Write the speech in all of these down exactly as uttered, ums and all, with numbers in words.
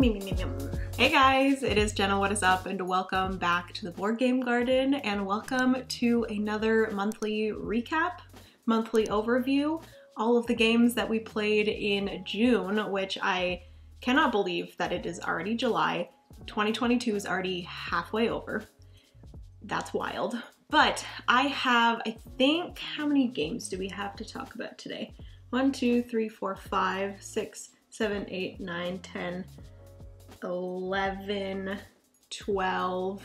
Hey guys, it is Jenna, what is up, and welcome back to the Board Game Garden, and welcome to another monthly recap, monthly overview, all of the games that we played in June, which I cannot believe that it is already July. twenty twenty-two is already halfway over. That's wild. But I have, I think, how many games do we have to talk about today? One, two, three, four, five, six, seven, eight, nine, ten, eleven, twelve,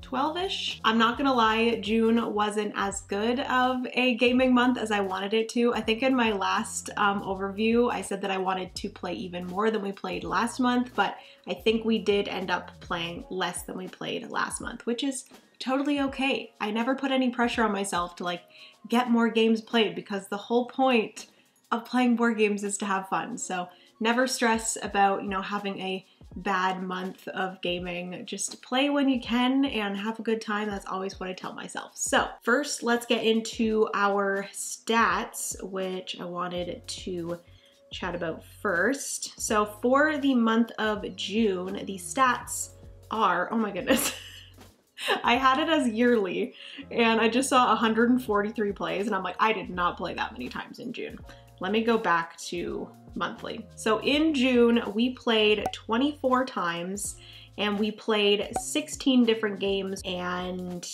twelve-ish. I'm not gonna lie, June wasn't as good of a gaming month as I wanted it to. I think in my last um, overview, I said that I wanted to play even more than we played last month, but I think we did end up playing less than we played last month, which is totally okay. I never put any pressure on myself to like get more games played because the whole point of playing board games is to have fun. So never stress about, you know, having a bad month of gaming. Just play when you can and have a good time. That's always what I tell myself. So first, let's get into our stats, which I wanted to chat about first. So for the month of June, the stats are, oh my goodness. I had it as yearly and I just saw one hundred forty-three plays and I'm like, I did not play that many times in June. Let me go back to monthly. So in June, we played twenty-four times and we played sixteen different games, and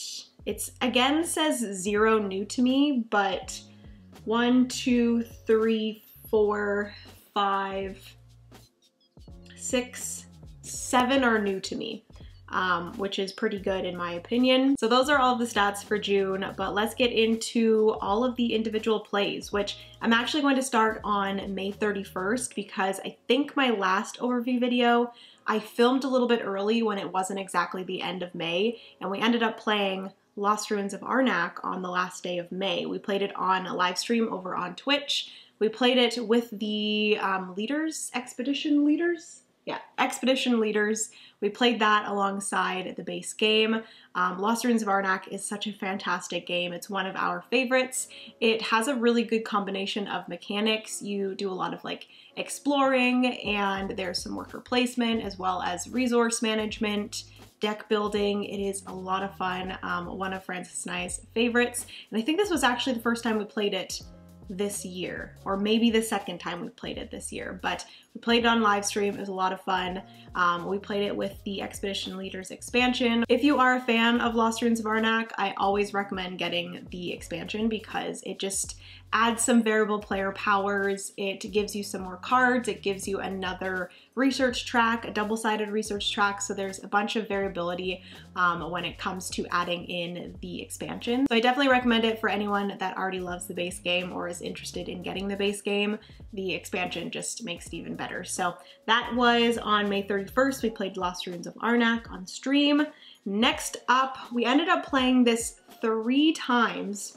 it's again says zero new to me, but one, two, three, four, five, six, seven are new to me. Um, which is pretty good in my opinion. So those are all of the stats for June, but let's get into all of the individual plays, which I'm actually going to start on May thirty-first because I think my last overview video, I filmed a little bit early when it wasn't exactly the end of May, and we ended up playing Lost Ruins of Arnak on the last day of May. We played it on a live stream over on Twitch. We played it with the um, leaders, Expedition Leaders? Yeah, Expedition Leaders. We played that alongside the base game. Um, Lost Ruins of Arnak is such a fantastic game. It's one of our favorites. It has a really good combination of mechanics. You do a lot of like exploring, and there's some worker placement as well as resource management, deck building. It is a lot of fun. Um, one of Francis and I's favorites. And I think this was actually the first time we played it this year, or maybe the second time we played it this year, but we played it on live stream. It was a lot of fun. Um, we played it with the Expedition Leaders expansion. If you are a fan of Lost Ruins of Arnak, I always recommend getting the expansion because it just adds some variable player powers. It gives you some more cards. It gives you another research track, a double-sided research track. So there's a bunch of variability um, when it comes to adding in the expansion. So I definitely recommend it for anyone that already loves the base game or is interested in getting the base game. The expansion just makes it even better. So that was on May thirty-first. We played Lost Ruins of Arnak on stream. Next up, we ended up playing this three times,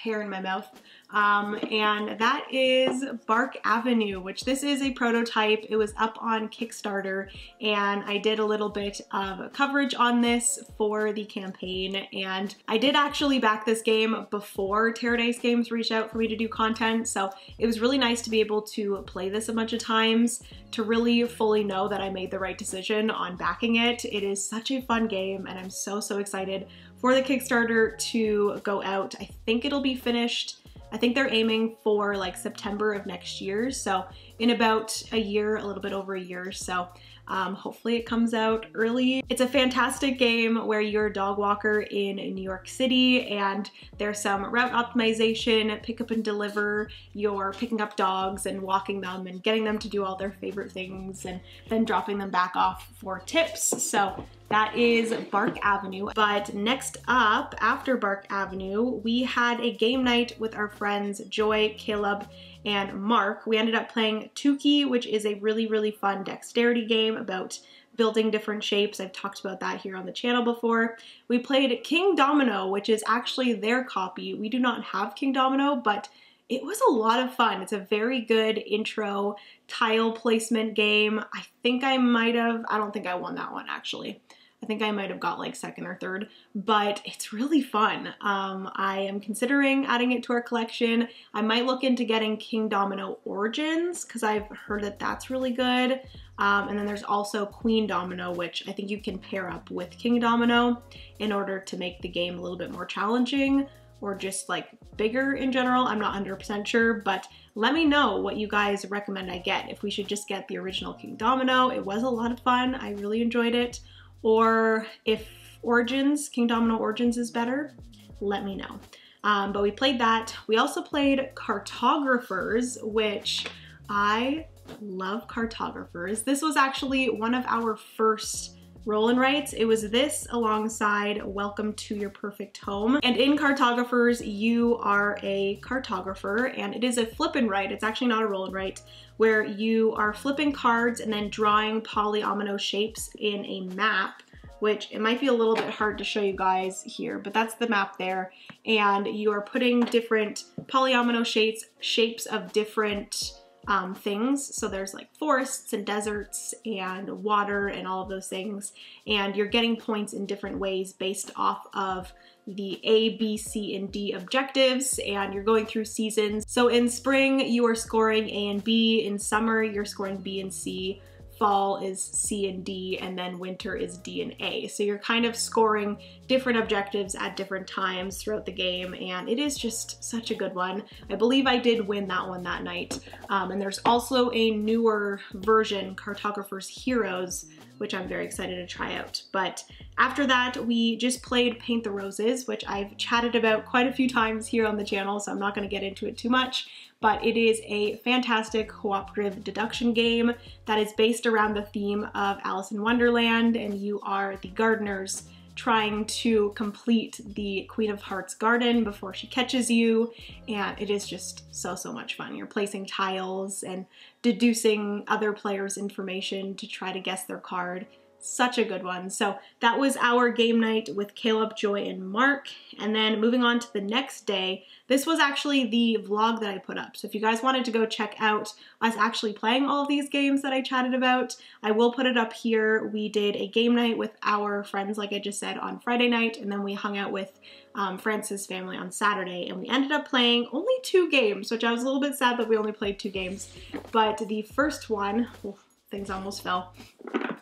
hair in my mouth, um, and that is Bark Avenue, which this is a prototype. It was up on Kickstarter, and I did a little bit of coverage on this for the campaign, and I did actually back this game before Teradice Games reached out for me to do content, so it was really nice to be able to play this a bunch of times to really fully know that I made the right decision on backing it. It is such a fun game, and I'm so, so excited for the Kickstarter to go out. I think it'll be finished. I think they're aiming for like September of next year. So in about a year, a little bit over a year. So um, hopefully it comes out early. It's a fantastic game where you're a dog walker in New York City, and there's some route optimization, pick up and deliver. You're picking up dogs and walking them and getting them to do all their favorite things and then dropping them back off for tips. So that is Bark Avenue. But next up, after Bark Avenue, we had a game night with our friends Joy, Caleb, and Mark. We ended up playing Tuki, which is a really, really fun dexterity game about building different shapes. I've talked about that here on the channel before. We played Kingdomino, which is actually their copy. We do not have Kingdomino, but it was a lot of fun. It's a very good intro tile placement game. I think I might have, I don't think I won that one actually. I I think I might have got like second or third, but it's really fun. Um, I am considering adding it to our collection. I might look into getting Kingdomino Origins because I've heard that that's really good. Um, and then there's also Queen Domino, which I think you can pair up with Kingdomino in order to make the game a little bit more challenging or just like bigger in general. I'm not one hundred percent sure, but let me know what you guys recommend I get. If we should just get the original Kingdomino, it was a lot of fun. I really enjoyed it. Or if Origins, Kingdomino Origins is better, let me know. Um, but we played that. We also played Cartographers, which I love Cartographers. This was actually one of our first roll and writes. It was this alongside Welcome to Your Perfect Home. And in Cartographers, you are a cartographer and it is a flip and write. It's actually not a roll and write, where you are flipping cards and then drawing polyomino shapes in a map, which it might be a little bit hard to show you guys here, but that's the map there. And you are putting different polyomino shapes, shapes of different Um, things. So there's like forests and deserts and water and all of those things. And you're getting points in different ways based off of the A, B, C, and D objectives, and you're going through seasons. So in spring, you are scoring A and B. In summer, you're scoring B and C. Fall is C and D, and then winter is D and A. So you're kind of scoring different objectives at different times throughout the game, and it is just such a good one. I believe I did win that one that night. Um, and there's also a newer version, Cartographers Heroes, which I'm very excited to try out. But after that, we just played Paint the Roses, which I've chatted about quite a few times here on the channel, so I'm not gonna get into it too much, but it is a fantastic cooperative deduction game that is based around the theme of Alice in Wonderland, and you are the gardeners trying to complete the Queen of Hearts garden before she catches you, and it is just so, so much fun. You're placing tiles and deducing other players' information to try to guess their card. Such a good one. So that was our game night with Caleb, Joy, and Mark. And then moving on to the next day, this was actually the vlog that I put up. So if you guys wanted to go check out us actually playing all of these games that I chatted about, I will put it up here. We did a game night with our friends, like I just said, on Friday night, and then we hung out with um, Francis' family on Saturday, and we ended up playing only two games, which I was a little bit sad that we only played two games. But the first one, well, things almost fell.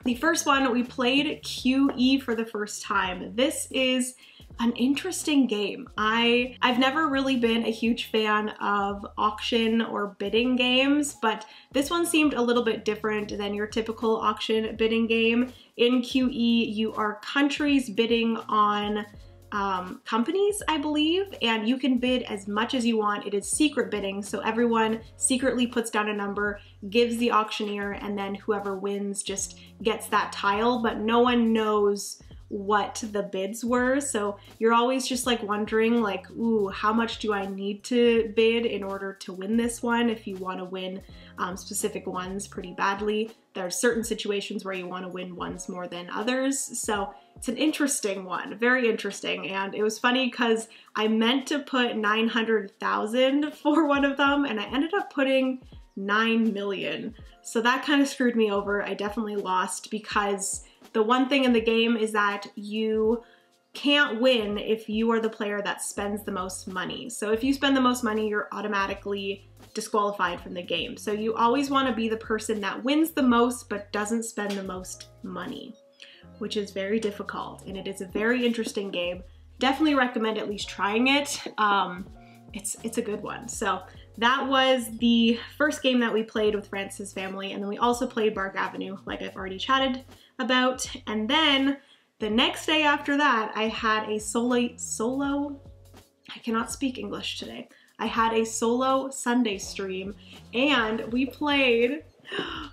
The first one, we played Q E for the first time. This is an interesting game. I, I've never really been a huge fan of auction or bidding games, but this one seemed a little bit different than your typical auction bidding game. In Q E, you are countries bidding on Um, companies, I believe, and you can bid as much as you want. It is secret bidding, so everyone secretly puts down a number, gives the auctioneer, and then whoever wins just gets that tile, but no one knows what the bids were. So you're always just like wondering like, ooh, how much do I need to bid in order to win this one if you want to win um, specific ones pretty badly. There are certain situations where you want to win ones more than others. So it's an interesting one, very interesting. And it was funny because I meant to put nine hundred thousand for one of them and I ended up putting nine million. So that kind of screwed me over. I definitely lost because the one thing in the game is that you can't win if you are the player that spends the most money. So if you spend the most money, you're automatically disqualified from the game. So you always want to be the person that wins the most but doesn't spend the most money, which is very difficult, and it is a very interesting game. Definitely recommend at least trying it. Um, it's, it's a good one. So that was the first game that we played with Francis' family, and then we also played Bark Avenue, like I've already chatted about. And then the next day after that, I had a solo, solo, I cannot speak English today. I had a solo Sunday stream, and we played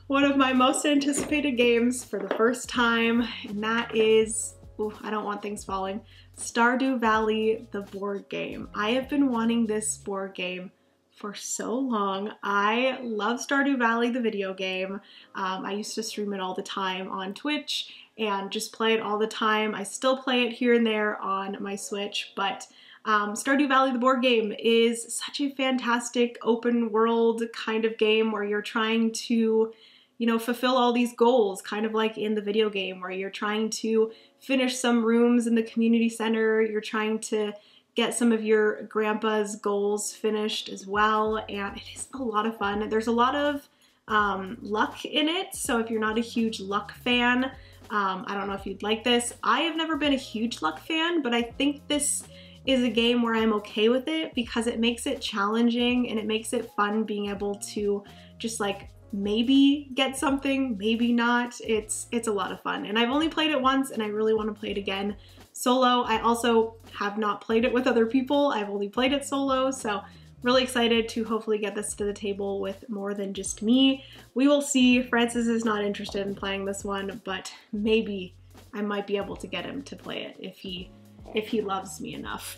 one of my most anticipated games for the first time, and that is, ooh, I don't want things falling, Stardew Valley, the board game. I have been wanting this board game for so long. I love Stardew Valley, the video game. Um, I used to stream it all the time on Twitch and just play it all the time. I still play it here and there on my Switch, but Um, Stardew Valley, the board game, is such a fantastic open world kind of game where you're trying to you know, fulfill all these goals, kind of like in the video game where you're trying to finish some rooms in the community center, you're trying to get some of your grandpa's goals finished as well, and it is a lot of fun. There's a lot of um, luck in it, so if you're not a huge luck fan, um, I don't know if you'd like this. I have never been a huge luck fan, but I think this is a game where I'm okay with it because it makes it challenging and it makes it fun being able to just like maybe get something, maybe not. It's it's a lot of fun, and I've only played it once and I really want to play it again solo. I also have not played it with other people. I've only played it solo, so really excited to hopefully get this to the table with more than just me. We will see. Francis is not interested in playing this one, but maybe I might be able to get him to play it if he if he loves me enough.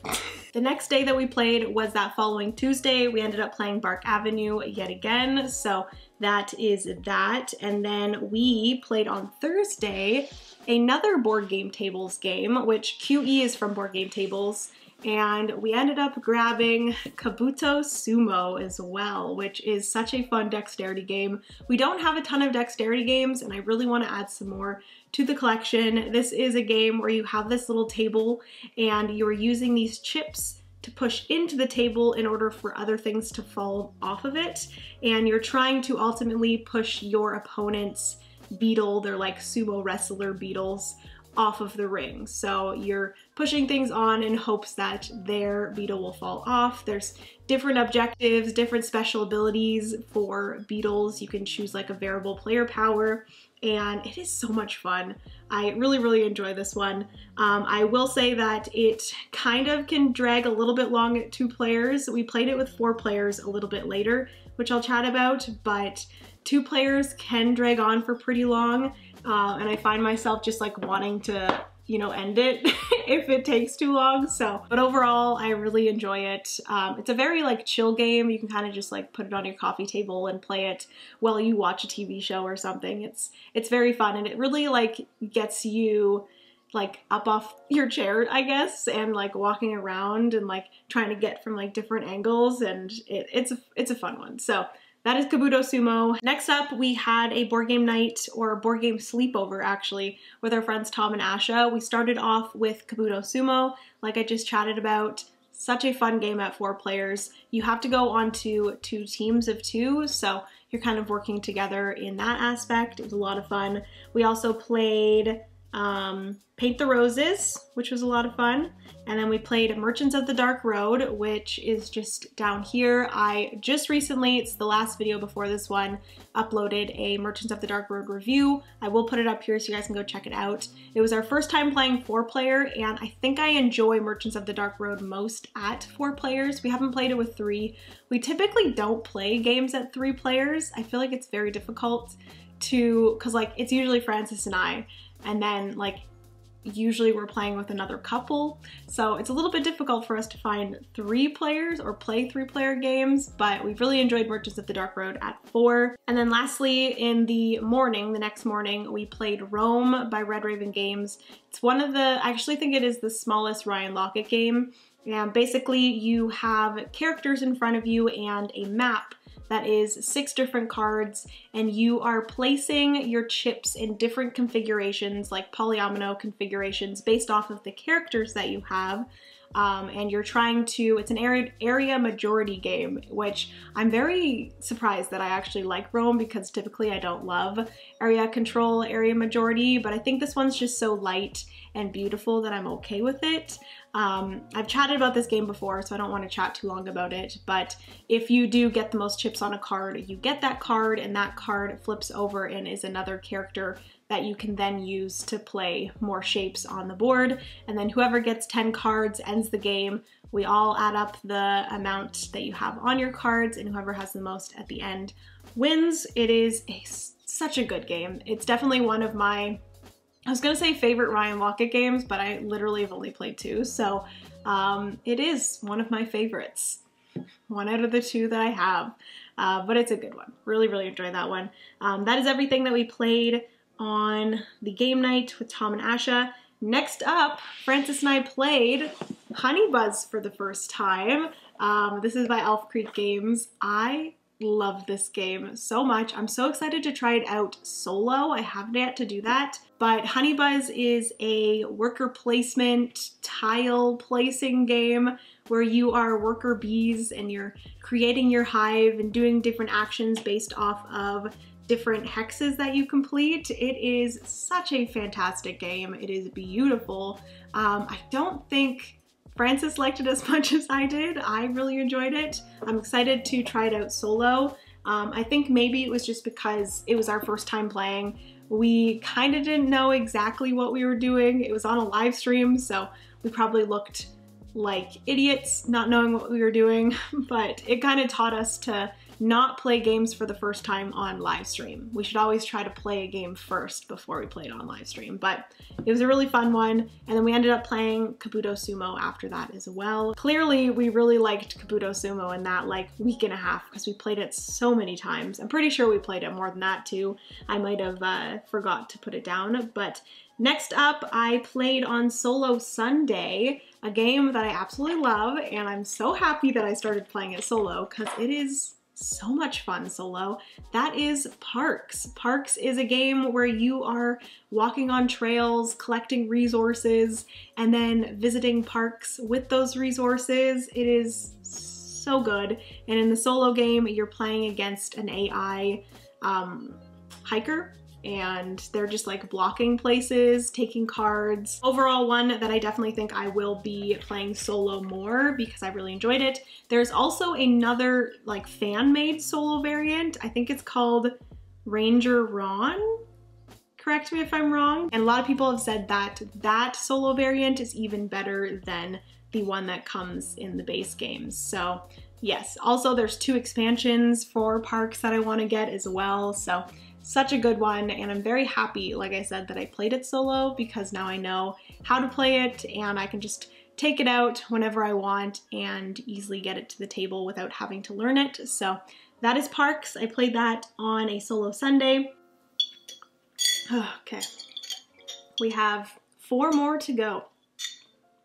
The next day that we played was that following Tuesday. We ended up playing Bark Avenue yet again, so that is that. And then we played on Thursday another Board Game Tables game, which Q E is from Board Game Tables, and we ended up grabbing Kabuto Sumo as well, which is such a fun dexterity game. We don't have a ton of dexterity games, and I really want to add some more to the collection. This is a game where you have this little table and you're using these chips to push into the table in order for other things to fall off of it, and you're trying to ultimately push your opponent's beetle, they're like sumo wrestler beetles, off of the ring. So you're pushing things on in hopes that their beetle will fall off. There's different objectives, different special abilities for beetles. You can choose like a variable player power, and it is so much fun. I really, really enjoy this one. Um, I will say that it kind of can drag a little bit long at two players. We played it with four players a little bit later, which I'll chat about, but two players can drag on for pretty long. Uh, and I find myself just like wanting to, you know, end it if it takes too long. So, but overall, I really enjoy it. Um, it's a very like chill game. You can kind of just like put it on your coffee table and play it while you watch a T V show or something. It's, it's very fun, and it really like gets you like up off your chair, I guess, and like walking around and like trying to get from like different angles, and it, it's, a, it's a fun one. So that is Kabuto Sumo. Next up, we had a board game night, or board game sleepover actually, with our friends Tom and Asha. We started off with Kabuto Sumo, like I just chatted about. Such a fun game at four players. You have to go on to two teams of two, so you're kind of working together in that aspect. It was a lot of fun. We also played um, Paint the Roses, which was a lot of fun. And then we played Merchants of the Dark Road, which is just down here. I just recently, it's the last video before this one, uploaded a Merchants of the Dark Road review. I will put it up here so you guys can go check it out. It was our first time playing four player, and I think I enjoy Merchants of the Dark Road most at four players. We haven't played it with three. We typically don't play games at three players. I feel like it's very difficult to, cause like it's usually Francis and I, and then like usually we're playing with another couple, so it's a little bit difficult for us to find three players or play three player games, but we've really enjoyed Merchants of the Dark Road at four. And then lastly, in the morning, the next morning, we played Roam by Red Raven Games. It's one of the, I actually think it is the smallest Ryan Lockett game, and basically you have characters in front of you and a map that is six different cards, and you are placing your chips in different configurations, like polyomino configurations, based off of the characters that you have. Um, and you're trying to, it's an area, area majority game, which I'm very surprised that I actually like Roam, because typically I don't love area control, area majority, but I think this one's just so light and beautiful that I'm okay with it. Um, I've chatted about this game before, so I don't want to chat too long about it, but if you do get the most chips on a card, you get that card, and that card flips over and is another character that you can then use to play more shapes on the board. And then whoever gets ten cards ends the game. We all add up the amount that you have on your cards, and whoever has the most at the end wins. It is a, such a good game. It's definitely one of my, I was gonna say favorite Ryan Lockett games, but I literally have only played two, so um, it is one of my favorites. One out of the two that I have, uh, but it's a good one. Really, really enjoy that one. Um, that is everything that we played on the game night with Tom and Asha. Next up, Francis and I played Honey Buzz for the first time. Um, this is by Elf Creek Games. I love this game so much. I'm so excited to try it out solo. I haven't yet to do that. But Honey Buzz is a worker placement, tile placing game where you are worker bees and you're creating your hive and doing different actions based off of different hexes that you complete. It is such a fantastic game. It is beautiful. Um, I don't think Francis liked it as much as I did. I really enjoyed it. I'm excited to try it out solo. Um, I think maybe it was just because it was our first time playing. We kind of didn't know exactly what we were doing. It was on a live stream, so we probably looked like idiots not knowing what we were doing, but it kind of taught us to not play games for the first time on live stream. We should always try to play a game first before we play it on live stream, but it was a really fun one. And then we ended up playing Kabuto Sumo after that as well. Clearly we really liked Kabuto Sumo in that like week and a half because we played it so many times. I'm pretty sure we played it more than that too. I might have uh, forgot to put it down, but next up I played on Solo Sunday, a game that I absolutely love, and I'm so happy that I started playing it solo because it is so much fun solo. That is Parks. Parks is a game where you are walking on trails, collecting resources, and then visiting parks with those resources. It is so good. And in the solo game, you're playing against an A I um, hiker, and they're just like blocking places, taking cards. Overall, one that I definitely think I will be playing solo more because I really enjoyed it. There's also another like fan-made solo variant. I think it's called Ranger Ron. Correct me if I'm wrong. And a lot of people have said that that solo variant is even better than the one that comes in the base game. So yes, also there's two expansions for Parks that I wanna get as well. So such a good one, and I'm very happy, like I said, that I played it solo because now I know how to play it and I can just take it out whenever I want and easily get it to the table without having to learn it. So that is Parks. I played that on a solo Sunday. Okay, we have four more to go.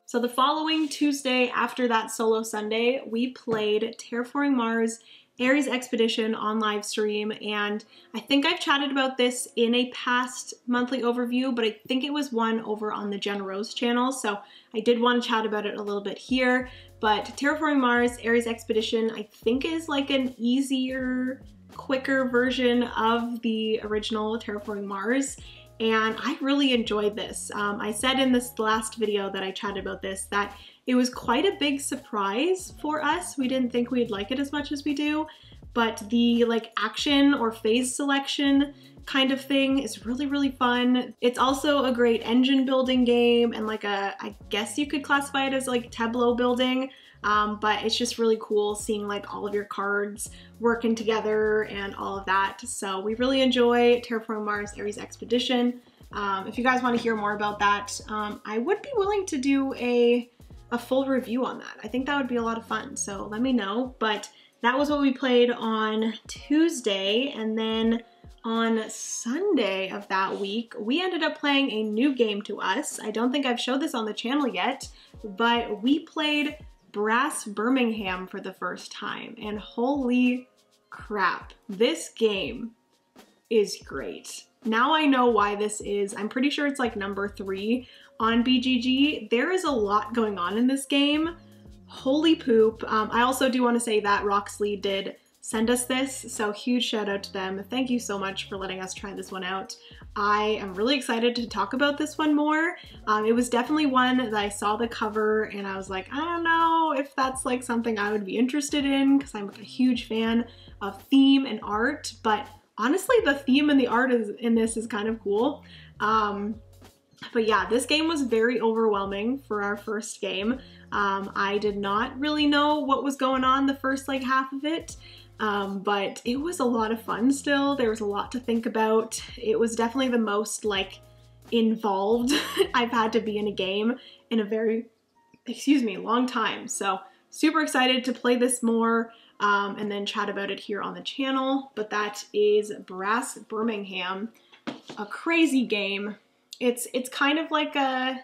So the following Tuesday after that solo Sunday, we played Terraforming Mars Ares Expedition on live stream, and I think I've chatted about this in a past monthly overview, but I think it was one over on the Jenna Rose channel, so I did want to chat about it a little bit here. But Terraforming Mars Ares Expedition I think is like an easier, quicker version of the original Terraforming Mars, and I really enjoyed this. Um, I said in this last video that I chatted about this that it was quite a big surprise for us. We didn't think we'd like it as much as we do, but the like action or phase selection kind of thing is really, really fun. It's also a great engine building game and like a, I guess you could classify it as like tableau building, um, but it's just really cool seeing like all of your cards working together and all of that. So we really enjoy Terraforming Mars Ares Expedition. Um, if you guys wanna hear more about that, um, I would be willing to do a, a full review on that. I think that would be a lot of fun, so let me know. But that was what we played on Tuesday, and then on Sunday of that week, we ended up playing a new game to us. I don't think I've showed this on the channel yet, but we played Brass Birmingham for the first time, and holy crap, this game is great. Now I know why this is, I'm pretty sure it's like number three on B G G. There is a lot going on in this game. Holy poop. Um, I also do want to say that Roxley did send us this, so huge shout out to them. Thank you so much for letting us try this one out. I am really excited to talk about this one more. Um, it was definitely one that I saw the cover and I was like, I don't know if that's like something I would be interested in because I'm like a huge fan of theme and art, but honestly, the theme and the art is, in this is kind of cool. Um, But yeah, this game was very overwhelming for our first game. Um, I did not really know what was going on the first like half of it, um, but it was a lot of fun still. There was a lot to think about. It was definitely the most like involved I've had to be in a game in a very, excuse me, long time. So super excited to play this more um, and then chat about it here on the channel. But that is Brass Birmingham, a crazy game. It's it's kind of like a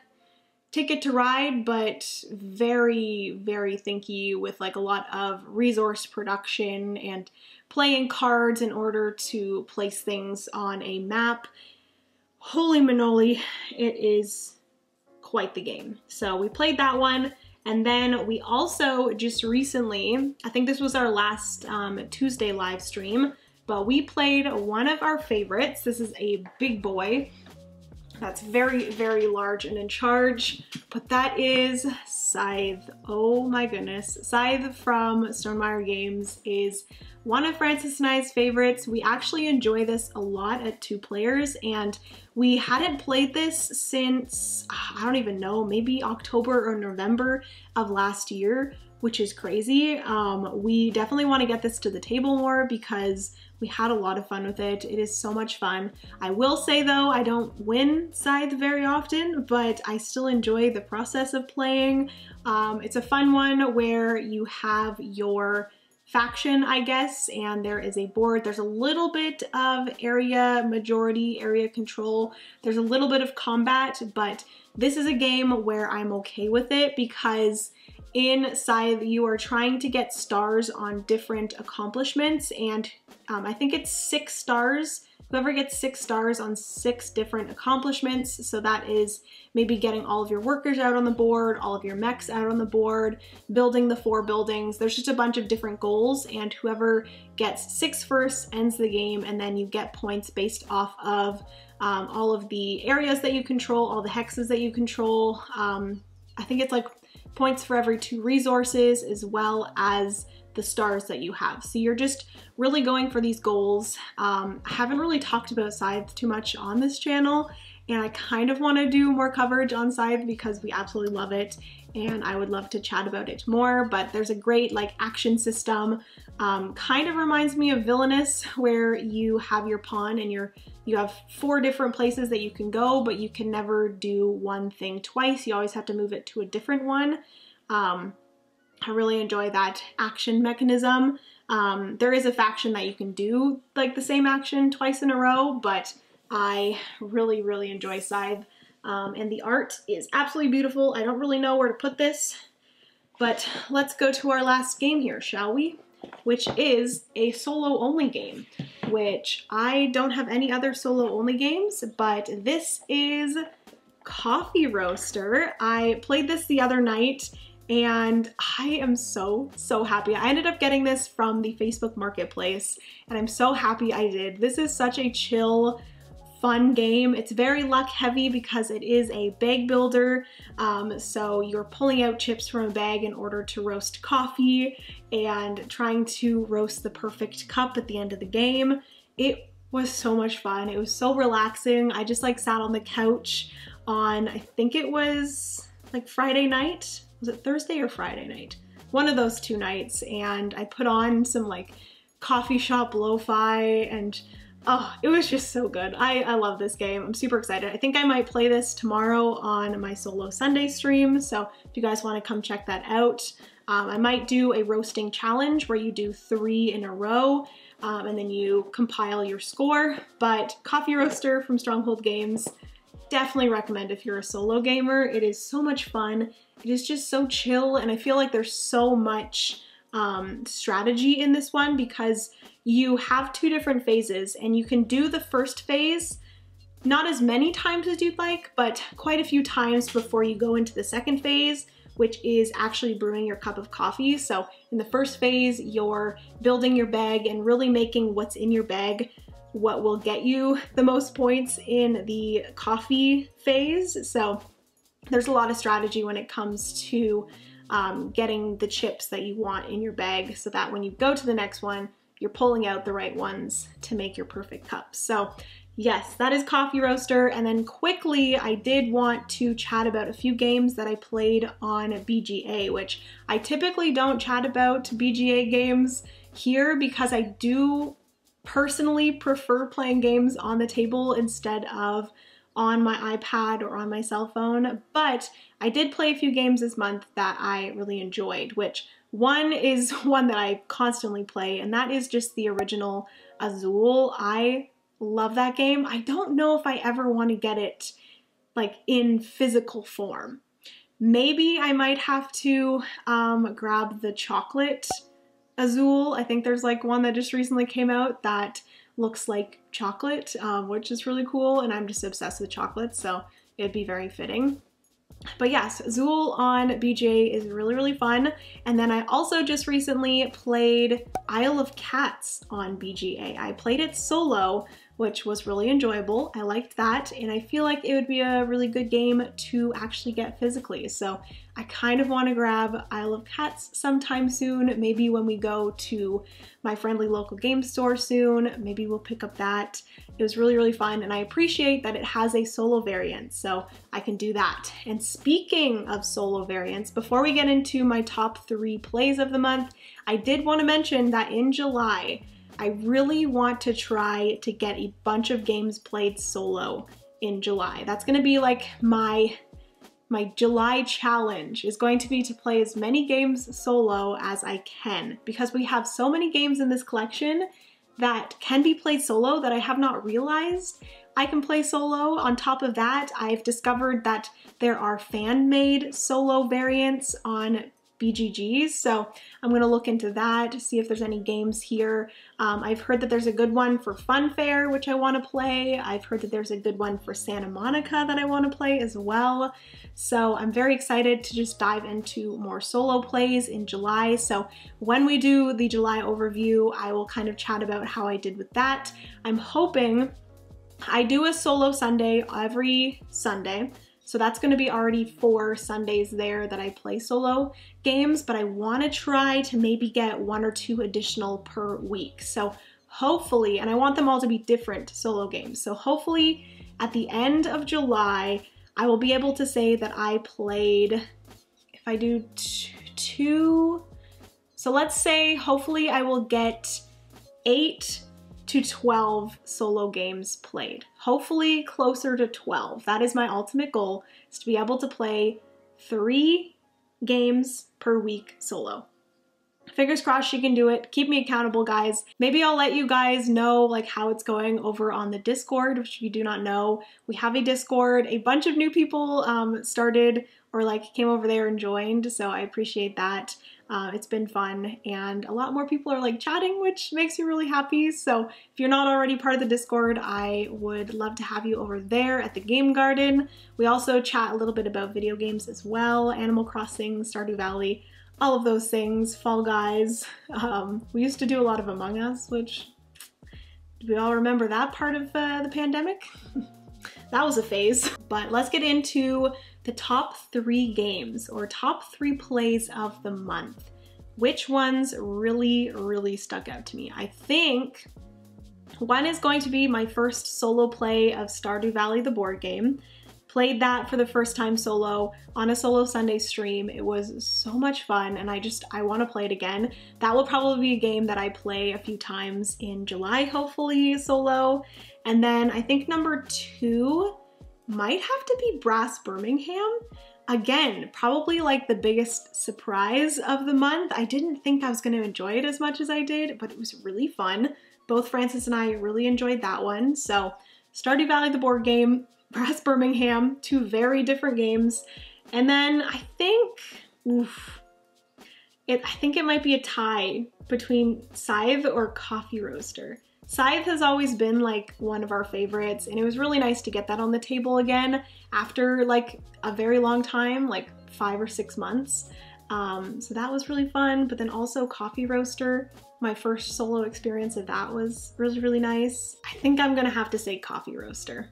ticket to ride, but very, very thinky, with like a lot of resource production and playing cards in order to place things on a map. Holy manoli, it is quite the game. So we played that one. And then we also just recently, I think this was our last um, Tuesday live stream, but we played one of our favorites. This is a big boy that's very, very large and in charge, but that is Scythe. Oh my goodness. Scythe from Stonemaier Games is one of Francis and I's favorites. We actually enjoy this a lot at two players, and we hadn't played this since, I don't even know, maybe October or November of last year, which is crazy. Um, we definitely want to get this to the table more because we had a lot of fun with it. It is so much fun. I will say though, I don't win Scythe very often, but I still enjoy the process of playing. Um, it's a fun one where you have your faction, I guess, and there is a board. There's a little bit of area majority, area control. There's a little bit of combat, but this is a game where I'm okay with it because in Scythe, you are trying to get stars on different accomplishments, and um, I think it's six stars. Whoever gets six stars on six different accomplishments, so that is maybe getting all of your workers out on the board, all of your mechs out on the board, building the four buildings. There's just a bunch of different goals, and whoever gets six first ends the game, and then you get points based off of um, all of the areas that you control, all the hexes that you control. Um, I think it's like points for every two resources, as well as the stars that you have. So you're just really going for these goals. Um, I haven't really talked about Scythe too much on this channel, and I kind of want to do more coverage on Scythe because we absolutely love it and I would love to chat about it more, but there's a great like action system. Um, kind of reminds me of Villainous, where you have your pawn and you're, you have four different places that you can go, but you can never do one thing twice. You always have to move it to a different one. Um, I really enjoy that action mechanism. Um, there is a faction that you can do like the same action twice in a row, but I really, really enjoy Scythe. Um, and the art is absolutely beautiful. I don't really know where to put this, but let's go to our last game here, shall we? Which is a solo only game, which I don't have any other solo only games, but this is Coffee Roaster. I played this the other night and I am so, so happy. I ended up getting this from the Facebook Marketplace, and I'm so happy I did. This is such a chill, fun game. It's very luck heavy because it is a bag builder. Um, so you're pulling out chips from a bag in order to roast coffee and trying to roast the perfect cup at the end of the game. It was so much fun. It was so relaxing. I just like sat on the couch on, I think it was like Friday night. Was it Thursday or Friday night? One of those two nights. And I put on some like coffee shop lo-fi, and oh, it was just so good. I, I love this game. I'm super excited. I think I might play this tomorrow on my solo Sunday stream. So if you guys want to come check that out, um, I might do a roasting challenge where you do three in a row um, and then you compile your score. But Coffee Roaster from Stronghold Games, definitely recommend if you're a solo gamer. It is so much fun. It is just so chill, and I feel like there's so much um, strategy in this one because you have two different phases, and you can do the first phase not as many times as you'd like, but quite a few times before you go into the second phase, which is actually brewing your cup of coffee. So in the first phase, you're building your bag and really making what's in your bag what will get you the most points in the coffee phase. So there's a lot of strategy when it comes to um, getting the chips that you want in your bag so that when you go to the next one, you're pulling out the right ones to make your perfect cup. So yes, that is Coffee Roaster. And then quickly, I did want to chat about a few games that I played on B G A, which I typically don't chat about B G A games here because I do personally prefer playing games on the table instead of on my iPad or on my cell phone. But I did play a few games this month that I really enjoyed, which one is one that I constantly play, and that is just the original Azul. I love that game. I don't know if I ever want to get it like in physical form. Maybe I might have to um, grab the chocolate Azul. I think there's like one that just recently came out that looks like chocolate, um, which is really cool, and I'm just obsessed with chocolate, so it'd be very fitting. But yes, Azul on B G A is really, really fun. And then I also just recently played Isle of Cats on B G A. I played it solo, which was really enjoyable. I liked that, and I feel like it would be a really good game to actually get physically. So I kind of want to grab Isle of Cats sometime soon. Maybe when we go to my friendly local game store soon, maybe we'll pick up that. It was really, really fun, and I appreciate that it has a solo variant, so I can do that. And speaking of solo variants, before we get into my top three plays of the month, I did want to mention that in July, I really want to try to get a bunch of games played solo in July. That's going to be like my my July challenge, is going to be to play as many games solo as I can, because we have so many games in this collection that can be played solo that I have not realized I can play solo. On top of that, I've discovered that there are fan-made solo variants on B G Gs, so I'm gonna look into that to see if there's any games here. Um, I've heard that there's a good one for Fun Fair, which I wanna play. I've heard that there's a good one for Santa Monica that I wanna play as well. So I'm very excited to just dive into more solo plays in July. So when we do the July overview, I will kind of chat about how I did with that. I'm hoping I do a solo Sunday every Sunday. So that's gonna be already four Sundays there that I play solo games, but I wanna try to maybe get one or two additional per week. So hopefully, and I want them all to be different solo games. So hopefully at the end of July, I will be able to say that I played, if I do two, so let's say hopefully I will get eight to twelve solo games played. Hopefully closer to twelve. That is my ultimate goal, is to be able to play three games per week solo. Fingers crossed she can do it. Keep me accountable, guys. Maybe I'll let you guys know like how it's going over on the Discord, which if you do not know, we have a Discord. A bunch of new people um, started or like came over there and joined, so I appreciate that. Uh, it's been fun, and a lot more people are like chatting, which makes me really happy. So if you're not already part of the Discord, I would love to have you over there at the Game Garden. We also chat a little bit about video games as well, Animal Crossing, Stardew Valley, all of those things, Fall Guys. Um, we used to do a lot of Among Us, which, do we all remember that part of uh, the pandemic? That was a phase. But let's get into the top three games or top three plays of the month. Which ones really, really stuck out to me? I think one is going to be my first solo play of Stardew Valley, the board game. Played that for the first time solo on a solo Sunday stream. It was so much fun, and I just, I want to play it again. That will probably be a game that I play a few times in July, hopefully solo. And then I think number two might have to be Brass Birmingham. Again, probably like the biggest surprise of the month. I didn't think I was going to enjoy it as much as I did, but it was really fun. Both Francis and I really enjoyed that one. So Stardew Valley, the board game, Brass Birmingham, two very different games. And then I think, oof, it, I think it might be a tie between Scythe or Coffee Roaster. Scythe has always been like one of our favorites, and it was really nice to get that on the table again after like a very long time, like five or six months. Um, so that was really fun. But then also Coffee Roaster, my first solo experience of that was really, really nice. I think I'm gonna have to say Coffee Roaster.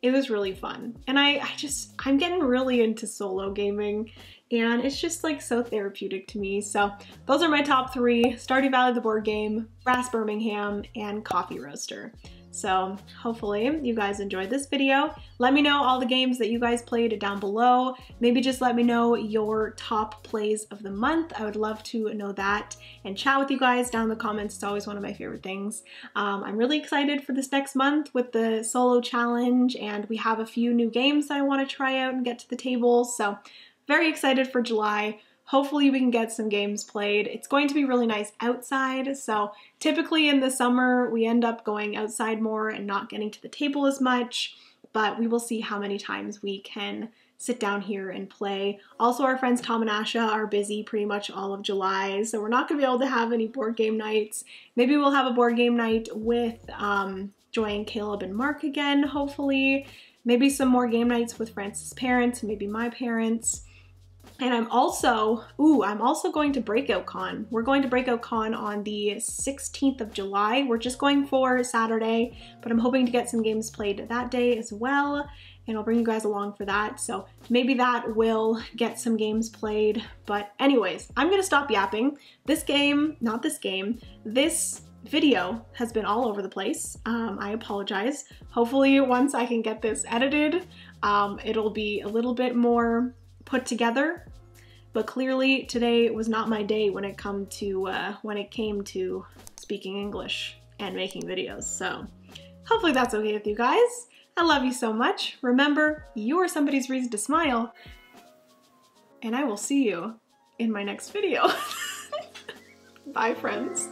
It was really fun. And I, I just, I'm getting really into solo gaming, and it's just like so therapeutic to me. So those are my top three: Stardew Valley, the board game, Brass Birmingham, and Coffee Roaster. So hopefully you guys enjoyed this video. Let me know all the games that you guys played down below. Maybe just let me know your top plays of the month. I would love to know that and chat with you guys down in the comments. It's always one of my favorite things. Um, I'm really excited for this next month with the solo challenge, and we have a few new games that I want to try out and get to the table. So very excited for July. Hopefully we can get some games played. It's going to be really nice outside, so typically in the summer we end up going outside more and not getting to the table as much, but we will see how many times we can sit down here and play. Also, our friends Tom and Asha are busy pretty much all of July, so we're not going to be able to have any board game nights. Maybe we'll have a board game night with um, Joy and Caleb and Mark again, hopefully. Maybe some more game nights with Francis' parents, maybe my parents. And I'm also, ooh, I'm also going to Breakout Con. We're going to Breakout Con on the sixteenth of July. We're just going for Saturday, but I'm hoping to get some games played that day as well. And I'll bring you guys along for that. So maybe that will get some games played. But anyways, I'm gonna stop yapping. This game, not this game, this video has been all over the place. Um, I apologize. Hopefully once I can get this edited, um, it'll be a little bit more put together, but clearly today was not my day when it come to uh, when it came to speaking English and making videos. So hopefully that's okay with you guys. I love you so much. Remember, you are somebody's reason to smile, and I will see you in my next video. Bye, friends.